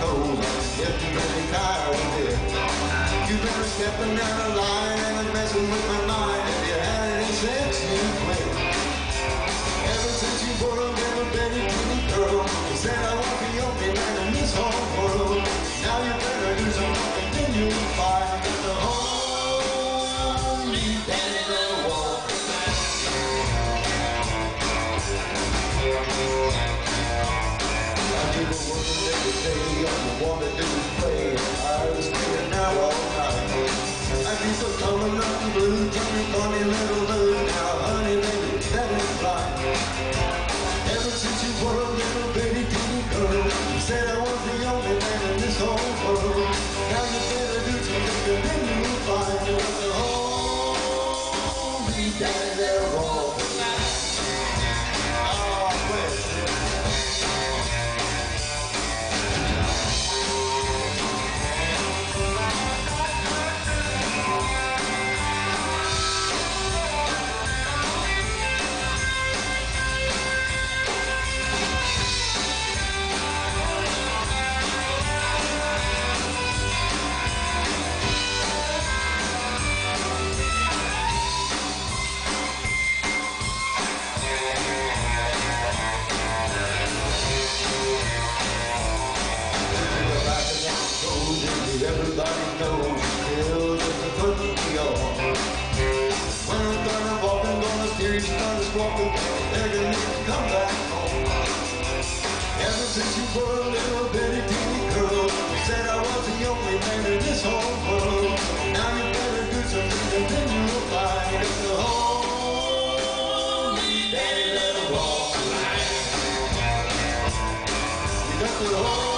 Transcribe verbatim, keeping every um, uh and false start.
toes. If you really tired of this, you've been stepping down a line and I'm messing with my mind. If you had any sense, you quit. Ever since you were a little baby, pretty girl, you said I won't be your man in this whole world. Now you better do something, then you'll find that the whole new penny little wall. I do the work every day, I'm the one that didn't play. I was playing now all night. I keep the color of the blue, just a funny little mood. Now honey, baby, that is fine. Ever since you were a little baby, pretty girl, you said I was the only man in this whole world. Now you better do something, then you'll find you at the home. We got that wall. Everybody knows still just a foot to be on. When I started walking on the street, started squawking, begging me to come back home. Ever since you were a little bitty teeny girl, you said I was the only man in this whole world. Now you better do something, and then you'll find it's the whole daddy little walk. You got the whole.